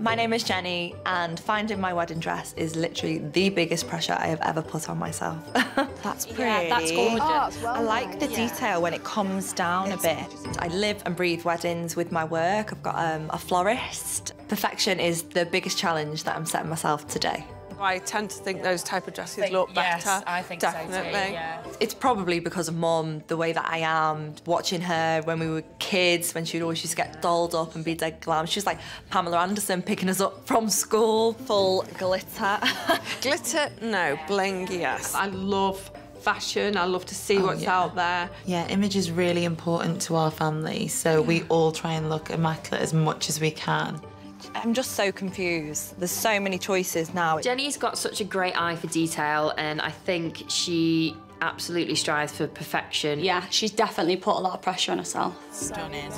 My name is Jenny, and finding my wedding dress is literally the biggest pressure I have ever put on myself. That's pretty. Yeah, that's gorgeous. Oh, well, I like the detail when it calms down a bit. I live and breathe weddings with my work. I've got a florist. Perfection is the biggest challenge that I'm setting myself today. I tend to think those type of dresses look better. Yes, I think definitely. So too, yeah. It's probably because of Mum, the way that I am, watching her when we were kids, when she would always just get dolled up and be dead glam. She was like Pamela Anderson picking us up from school, full glitter. Glitter? No, bling, yes. I love fashion, I love to see what's out there. Yeah, image is really important to our family, so we all try and look immaculate as much as we can. I'm just so confused. There's so many choices now. Jenny's got such a great eye for detail, and I think she absolutely strives for perfection. Yeah, she's definitely put a lot of pressure on herself. Stunning.